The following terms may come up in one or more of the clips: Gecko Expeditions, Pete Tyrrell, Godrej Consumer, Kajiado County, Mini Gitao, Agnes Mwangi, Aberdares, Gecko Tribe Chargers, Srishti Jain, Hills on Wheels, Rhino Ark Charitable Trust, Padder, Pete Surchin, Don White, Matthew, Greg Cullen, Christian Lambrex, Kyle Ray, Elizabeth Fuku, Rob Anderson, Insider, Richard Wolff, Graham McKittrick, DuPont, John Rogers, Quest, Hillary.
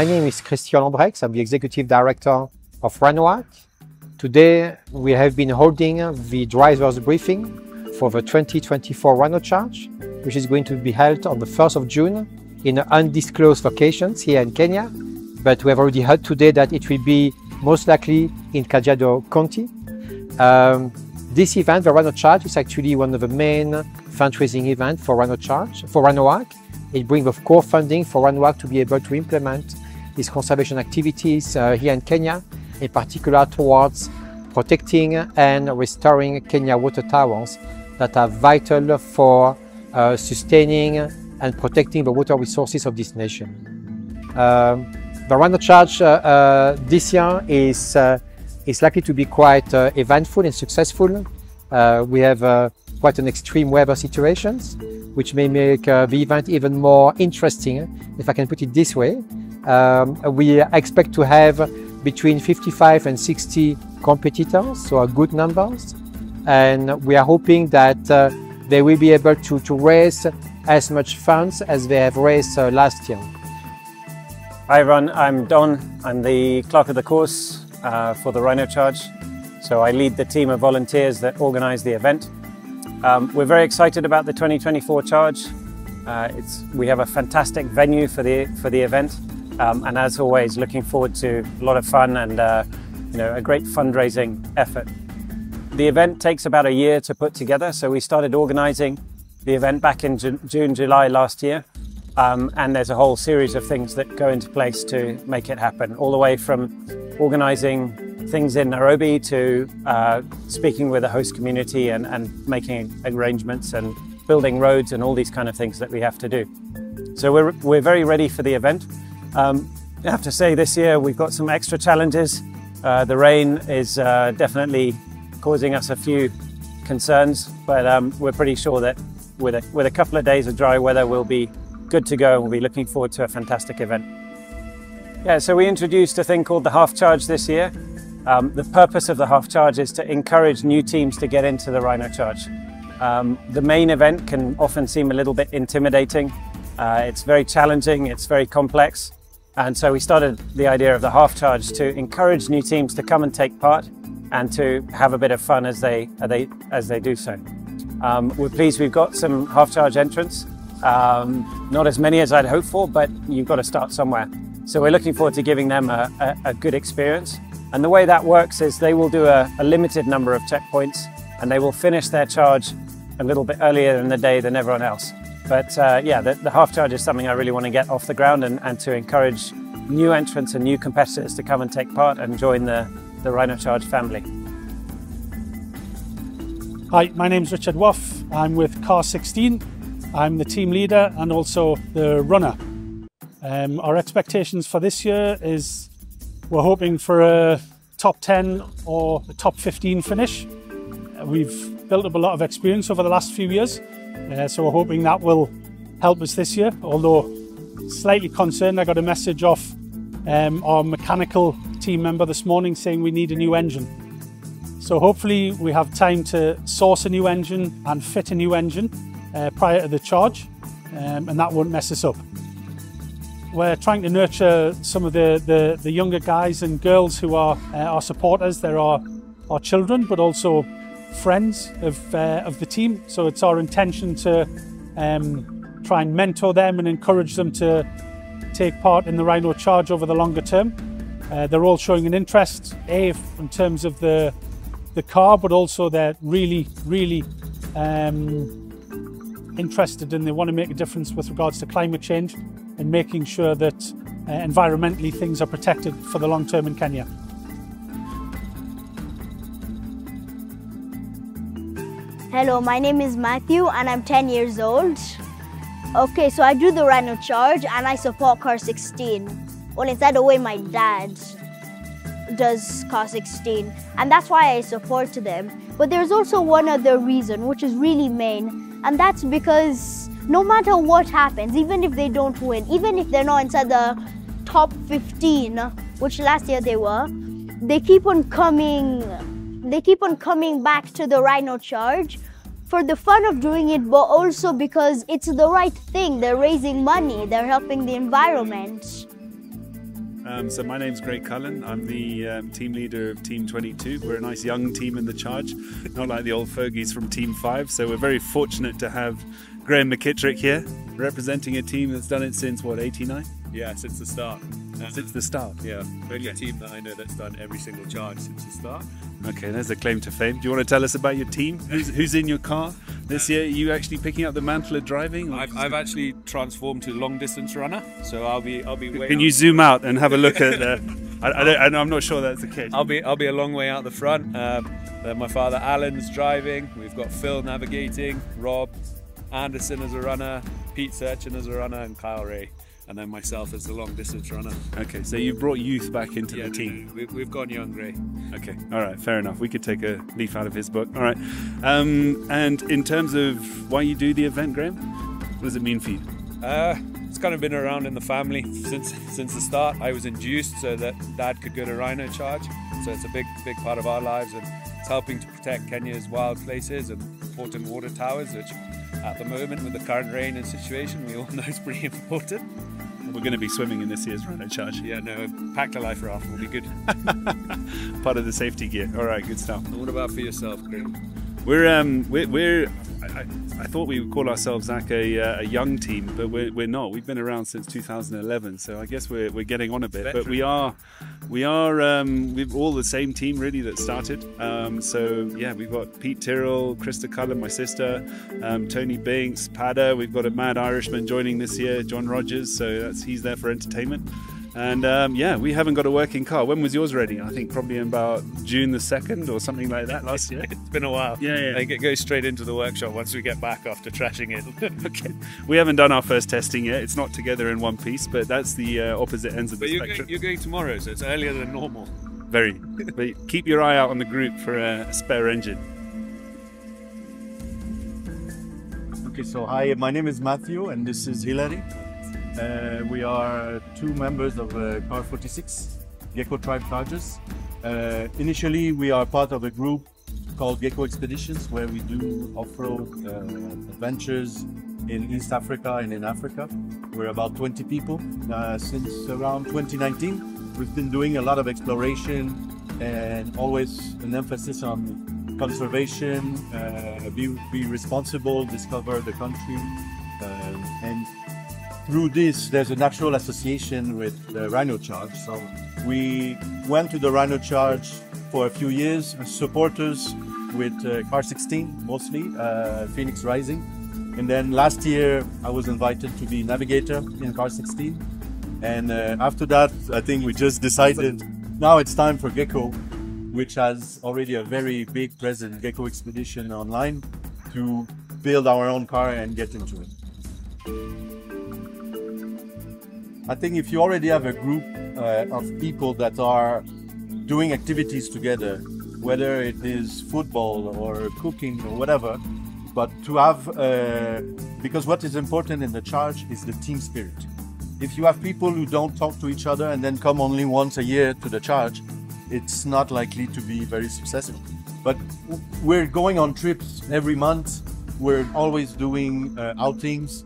My name is Christian Lambrex. I'm the Executive Director of Rhino Ark. Today we have been holding the driver's briefing for the 2024 Rhino Charge, which is going to be held on the 1st of June in undisclosed locations here in Kenya. But we have already heard today that it will be most likely in Kajiado County. This event, the Rhino Charge, is actually one of the main fundraising events for Rhino Ark. It brings the core funding for Rhino Ark to be able to implement its conservation activities here in Kenya, in particular towards protecting and restoring Kenya water towers that are vital for sustaining and protecting the water resources of this nation. The Rhino Charge this year is likely to be quite eventful and successful. We have quite an extreme weather situation, which may make the event even more interesting, if I can put it this way. We expect to have between 55 and 60 competitors, so a good numbers. And we are hoping that they will be able to raise as much funds as they have raised last year. Hi everyone, I'm Don. I'm the clerk of the course for the Rhino Charge. So I lead the team of volunteers that organize the event. We're very excited about the 2024 Charge. We have a fantastic venue for the event, and as always, looking forward to a lot of fun and a great fundraising effort. The event takes about a year to put together, so we started organising the event back in June, July last year, and there's a whole series of things that go into place to make it happen, all the way from organising things in Nairobi to speaking with the host community and making arrangements and building roads and all these kind of things that we have to do. So we're very ready for the event. I have to say this year we've got some extra challenges. The rain is definitely causing us a few concerns, but we're pretty sure that with a couple of days of dry weather we'll be good to go, and we'll be looking forward to a fantastic event. Yeah, so we introduced a thing called the Half Charge this year. The purpose of the Half Charge is to encourage new teams to get into the Rhino Charge. The main event can often seem a little bit intimidating. It's very challenging, it's very complex. And so we started the idea of the Half Charge to encourage new teams to come and take part and to have a bit of fun as they do so. We're pleased we've got some Half Charge entrants. Not as many as I'd hoped for, but you've got to start somewhere. So we're looking forward to giving them a good experience. And the way that works is they will do a limited number of checkpoints, and they will finish their charge a little bit earlier in the day than everyone else. But yeah, the Half Charge is something I really want to get off the ground and to encourage new entrants and new competitors to come and take part and join the Rhino Charge family. Hi, my name's Richard Wolff. I'm with Car 16. I'm the team leader and also the runner. Our expectations for this year is we're hoping for a top 10 or a top 15 finish. We've built up a lot of experience over the last few years, so we're hoping that will help us this year. Although slightly concerned, I got a message off our mechanical team member this morning saying we need a new engine. So hopefully we have time to source a new engine and fit a new engine prior to the charge, and that won't mess us up. We're trying to nurture some of the younger guys and girls who are our supporters. They're our children, but also friends of the team. So it's our intention to try and mentor them and encourage them to take part in the Rhino Charge over the longer term. They're all showing an interest, in terms of the car, but also they're really, really interested, and they want to make a difference with regards to climate change and making sure that environmentally things are protected for the long term in Kenya. Hello, my name is Matthew and I'm 10 years old. Okay, so I do the Rhino Charge and I support Car 16. Well, in that way my dad does Car 16, and that's why I support them. But there's also one other reason, which is really main, and that's because no matter what happens, even if they don't win, even if they're not inside the top 15, which last year they were, they keep on coming back to the Rhino Charge for the fun of doing it, but also because it's the right thing. They're raising money, they're helping the environment. So my name's Greg Cullen. I'm the team leader of Team 22. We're a nice young team in the charge, not like the old fogies from Team 5. So we're very fortunate to have Graham McKittrick here, representing a team that's done it since, what, 89? Yeah, since the start. Since the start? Yeah, only team that I know that's done every single charge since the start. Okay, there's a claim to fame. Do you want to tell us about your team? Who's in your car this year? Are you actually picking up the mantle of driving? I've actually transformed to long distance runner, so I'll be way. Can you zoom out and have a look at? I'm not sure that's the case. I'll be a long way out the front. My father Alan's driving. We've got Phil navigating. Rob Anderson as a runner. Pete Surchin as a runner, and Kyle Ray. And then myself as the long distance runner. Okay, so you brought youth back into the team. We've gone young, Gray. Okay, all right, fair enough. We could take a leaf out of his book. All right, and in terms of why you do the event, Graham, what does it mean for you? It's kind of been around in the family since the start. I was induced so that Dad could go to Rhino Charge. So it's a big part of our lives, and it's helping to protect Kenya's wild places and important water towers, which at the moment, with the current rain and situation, we all know it's pretty important. We're going to be swimming in this year's Rhino Charge. Yeah, no, pack the life raft will be good. Part of the safety gear. All right, good stuff. What about for yourself, Graham? I thought we would call ourselves like a young team, but we're not. We've been around since 2011, so I guess we're getting on a bit. Veteran. But we're all the same team really that started. So yeah, we've got Pete Tyrrell, Krista Cullen, my sister, Tony Binks, Padder. We've got a mad Irishman joining this year, John Rogers. So he's there for entertainment. And yeah, we haven't got a working car. When was yours ready? I think probably in about June the 2nd or something like that last year. It's been a while. Yeah. I think it goes straight into the workshop once we get back after trashing it. Okay. We haven't done our first testing yet. It's not together in one piece, but that's the opposite ends of the spectrum. You're going tomorrow, so it's earlier than normal. Very. But keep your eye out on the group for a spare engine. Okay, so hi, my name is Matthew and this is Hillary. We are two members of Car 46, Gecko Tribe Chargers. Initially, we are part of a group called Gecko Expeditions, where we do off-road adventures in East Africa and in Africa. We're about 20 people. Since around 2019, we've been doing a lot of exploration and always an emphasis on conservation, be responsible, discover the country, and through this, there's a natural association with the Rhino Charge. So we went to the Rhino Charge for a few years, supporters with Car 16 mostly, Phoenix Rising. And then last year, I was invited to be navigator in Car 16. And after that, I think we just decided now it's time for Gecko, which has already a very big presence, Gecko Expedition Online, to build our own car and get into it. I think if you already have a group of people that are doing activities together, whether it is football or cooking or whatever, but to have, because what is important in the charge is the team spirit. If you have people who don't talk to each other and then come only once a year to the charge, it's not likely to be very successful. But we're going on trips every month. We're always doing outings.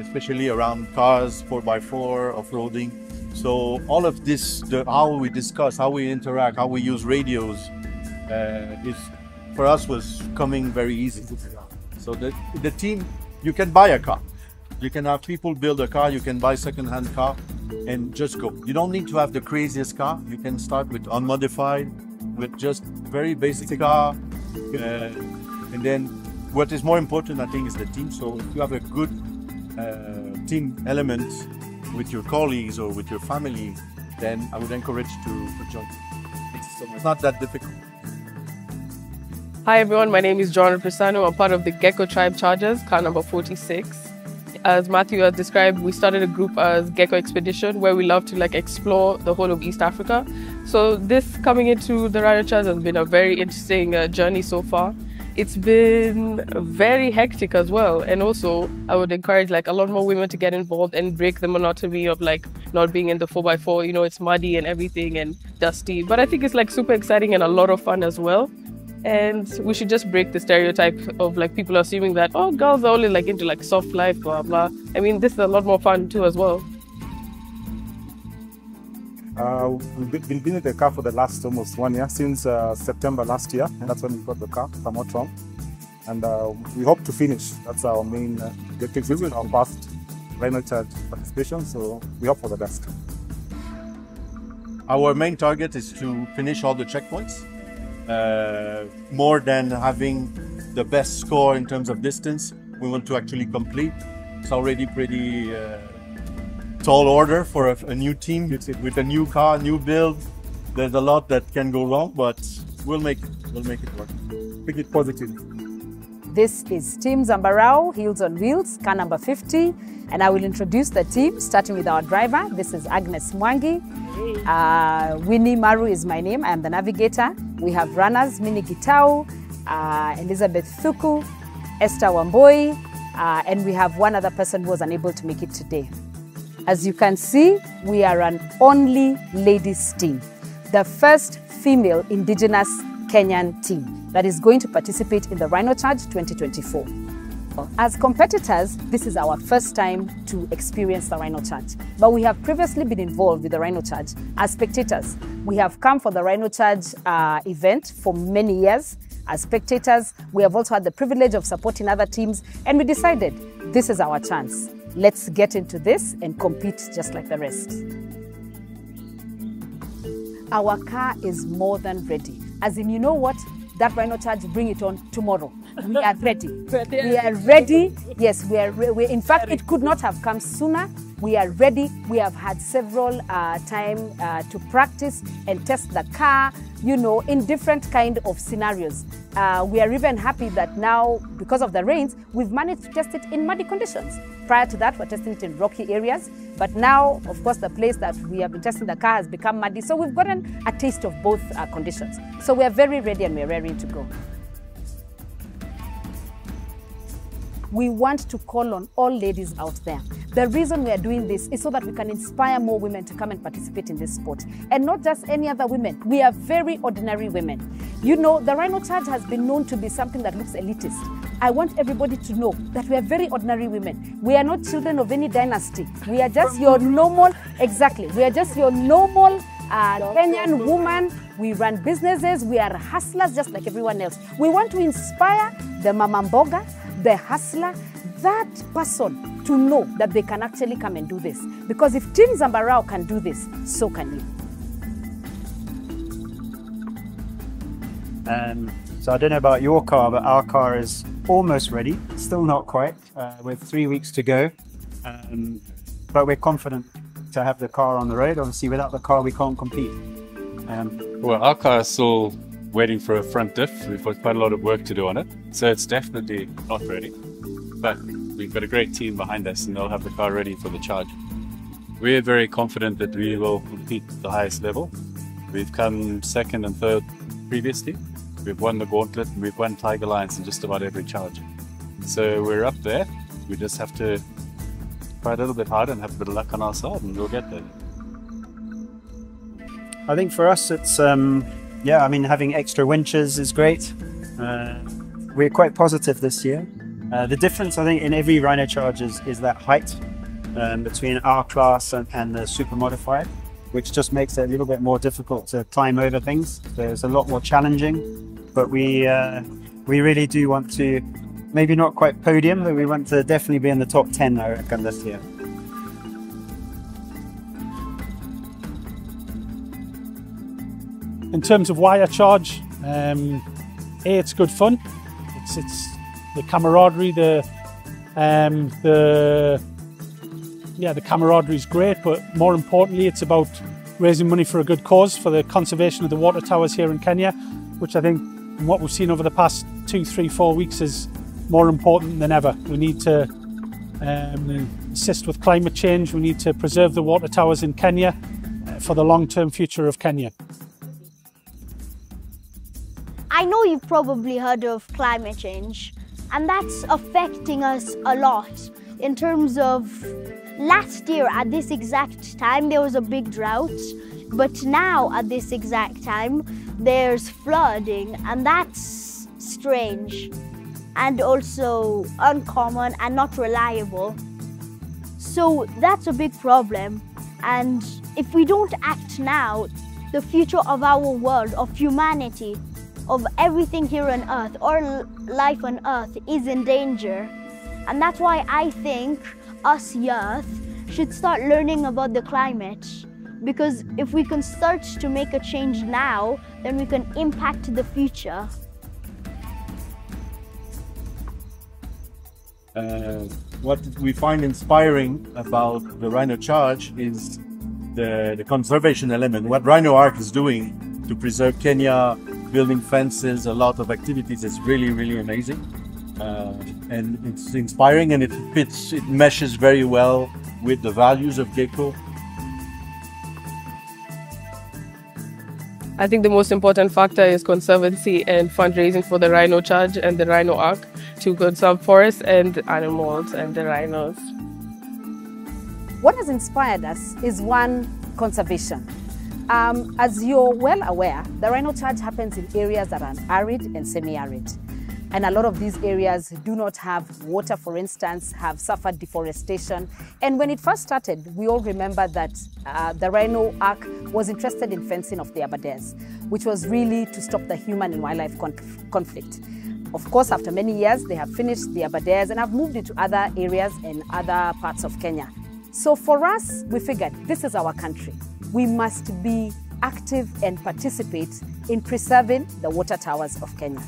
Especially around cars, 4x4, off-roading. So all of this, how we discuss, how we interact, how we use radios, for us was coming very easy. So the team, you can buy a car. You can have people build a car, you can buy second-hand car and just go. You don't need to have the craziest car. You can start with unmodified, with just very basic car, and then what is more important, I think, is the team. So if you have a good team element with your colleagues or with your family, then I would encourage to join. It's not that difficult. Hi everyone, my name is John Prisano. I'm part of the Gecko Tribe Chargers, car number 46. As Matthew has described, we started a group as Gecko Expedition, where we love to explore the whole of East Africa. So this coming into the Rhino Charge has been a very interesting journey so far. It's been very hectic as well, and also I would encourage a lot more women to get involved and break the monotony of not being in the 4x4. You know, it's muddy and everything and dusty, but I think it's super exciting and a lot of fun as well. And we should just break the stereotype of people assuming that, oh, girls are only into soft life, blah blah. I mean, this is a lot more fun too as well. We've been building the car for the last almost 1 year, since September last year. And that's when we got the car, if I'm not wrong. And we hope to finish. That's our main objective. This is our first Rhino Charge participation, so we hope for the best. Our main target is to finish all the checkpoints. More than having the best score in terms of distance, we want to actually complete. It's already pretty tall order for a new team with a new car, new build. There's a lot that can go wrong, but we'll make it work. Make it positive. This is Team Zambarau, Hills on Wheels, car number 50, and I will introduce the team, starting with our driver. This is Agnes Mwangi. Winnie Maru is my name. I am the navigator. We have runners, Mini Gitao, Elizabeth Fuku, Esther Wamboi, and we have one other person who was unable to make it today. As you can see, we are an only ladies team, the first female indigenous Kenyan team that is going to participate in the Rhino Charge 2024. As competitors, this is our first time to experience the Rhino Charge, but we have previously been involved with the Rhino Charge as spectators. We have come for the Rhino Charge event for many years as spectators. We have also had the privilege of supporting other teams, and we decided this is our chance. Let's get into this and compete just like the rest. Our car is more than ready. As in, you know what? That Rhino Charge, bring it on tomorrow. We are ready. We are ready. Yes, we are ready. In fact, it could not have come sooner. We are ready. We have had several time to practice and test the car, you know, in different kind of scenarios. We are even happy that now, because of the rains, we've managed to test it in muddy conditions. Prior to that, we're testing it in rocky areas. But now, of course, the place that we have been testing the car has become muddy. So we've gotten a taste of both conditions. So we are very ready and we're raring to go. We want to call on all ladies out there. The reason we are doing this is so that we can inspire more women to come and participate in this sport. And not just any other women. We are very ordinary women. You know, the Rhino Charge has been known to be something that looks elitist. I want everybody to know that we are very ordinary women. We are not children of any dynasty. We are just your normal, exactly. We are just your normal Kenyan woman. We run businesses. We are hustlers just like everyone else. We want to inspire the mama mboga, the hustler, that person to know that they can actually come and do this. Because if Team Zambarau can do this, so can you. So I don't know about your car, but our car is almost ready. Still not quite. We're 3 weeks to go. But we're confident to have the car on the road. Obviously, without the car, we can't compete. Well, our car is still waiting for a front diff. We've got quite a lot of work to do on it. So it's definitely not ready. But we've got a great team behind us and they'll have the car ready for the charge. We're very confident that we will compete at the highest level. We've come second and third previously. We've won the gauntlet and we've won Tiger Lions in just about every charge. So we're up there. We just have to try a little bit harder and have a bit of luck on our side and we'll get there. I think for us it's, yeah, I mean, having extra winches is great. We're quite positive this year. The difference, I think, in every Rhino Charge is that height between our class and the super modified, which just makes it a little bit more difficult to climb over things. So it's a lot more challenging, but we really do want to, maybe not quite podium, but we want to definitely be in the top 10, I reckon, this year. In terms of why I charge, A, it's good fun. It's the camaraderie, the camaraderie is great, but more importantly, it's about raising money for a good cause, for the conservation of the water towers here in Kenya, which I think, from what we've seen over the past 2, 3, 4 weeks, is more important than ever. We need to assist with climate change. We need to preserve the water towers in Kenya for the long-term future of Kenya. I know you've probably heard of climate change, and that's affecting us a lot in terms of last year at this exact time there was a big drought, but now at this exact time there's flooding, and that's strange and also uncommon and not reliable. So that's a big problem. And if we don't act now, the future of our world, of humanity, of everything here on Earth or life on Earth is in danger. And that's why I think us youth should start learning about the climate. Because if we can start to make a change now, then we can impact the future. What we find inspiring about the Rhino Charge is the conservation element. What Rhino Ark is doing to preserve Kenya, building fences, a lot of activities is really, really amazing. And it's inspiring, and it fits, it meshes very well with the values of Gecko. I think the most important factor is conservancy and fundraising for the Rhino Charge and the Rhino Ark to conserve forests and animals and the rhinos. What has inspired us is one, conservation. As you're well aware, the Rhino Charge happens in areas that are arid and semi-arid. And a lot of these areas do not have water, for instance, have suffered deforestation. And when it first started, we all remember that the Rhino Ark was interested in fencing of the Aberdares, which was really to stop the human and wildlife conflict. Of course, after many years, they have finished the Aberdares and have moved into other areas and other parts of Kenya. So for us, we figured this is our country. We must be active and participate in preserving the water towers of Kenya.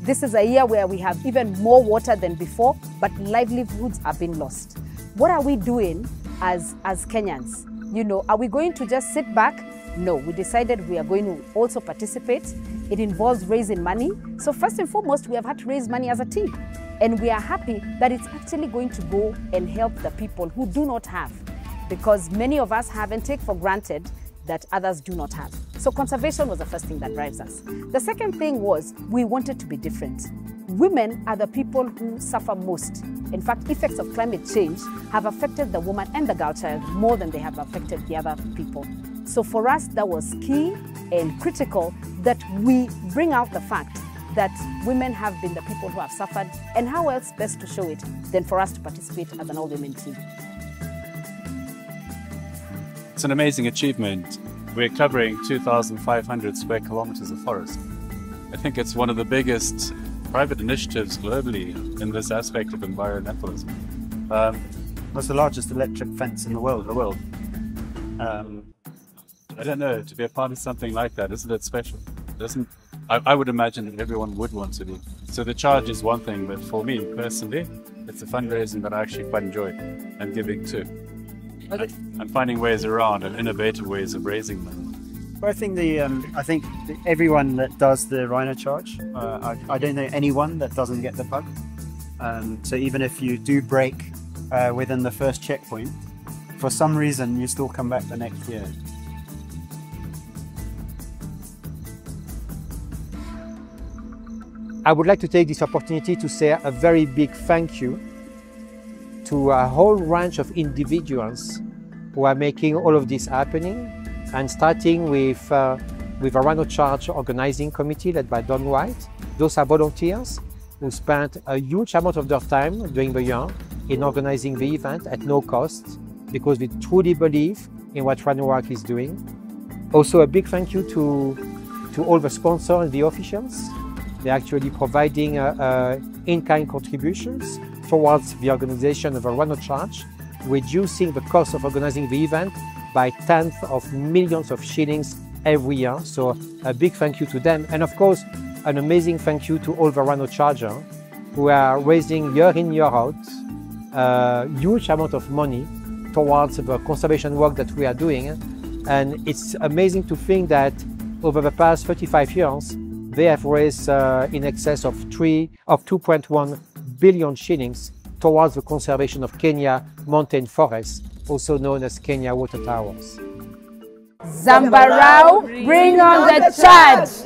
This is a year where we have even more water than before, but livelihoods have been lost. What are we doing as Kenyans? You know, are we going to just sit back? No, we decided we are going to also participate. It involves raising money. So first and foremost, we have had to raise money as a team. And we are happy that it's actually going to go and help the people who do not have, because many of us haven't taken for granted that others do not have. So conservation was the first thing that drives us. The second thing was we wanted to be different. Women are the people who suffer most. In fact, effects of climate change have affected the woman and the girl child more than they have affected the other people. So for us, that was key and critical that we bring out the fact that women have been the people who have suffered, and how else best to show it than for us to participate as an all-women team. It's an amazing achievement. We're covering 2,500 square kilometers of forest. I think it's one of the biggest private initiatives globally in this aspect of environmentalism. That's the largest electric fence in the world. I don't know, to be a part of something like that, isn't it special? I would imagine that everyone would want to be. So the charge is one thing, but for me personally, it's the fundraising that I actually quite enjoy, and giving too. I'm finding ways around and innovative ways of raising them. I think everyone that does the Rhino Charge, I don't know anyone that doesn't get the bug. So even if you do break within the first checkpoint, for some reason you still come back the next year. I would like to take this opportunity to say a very big thank you to a whole range of individuals who are making all of this happening, and starting with a Rhino Charge organizing committee led by Don White. Those are volunteers who spent a huge amount of their time during the year in organizing the event at no cost, because we truly believe in what Rhino Ark is doing. Also a big thank you to all the sponsors and the officials. They're actually providing in-kind contributions towards the organization of a Rhino Charge, reducing the cost of organizing the event by tenths of millions of shillings every year. So a big thank you to them. And of course, an amazing thank you to all the Rhino Chargers who are raising year in, year out, a huge amount of money towards the conservation work that we are doing. And it's amazing to think that over the past 35 years, they have raised in excess of 2.1 billion shillings towards the conservation of Kenya mountain forests, also known as Kenya water towers. Zambarau, bring on the charge!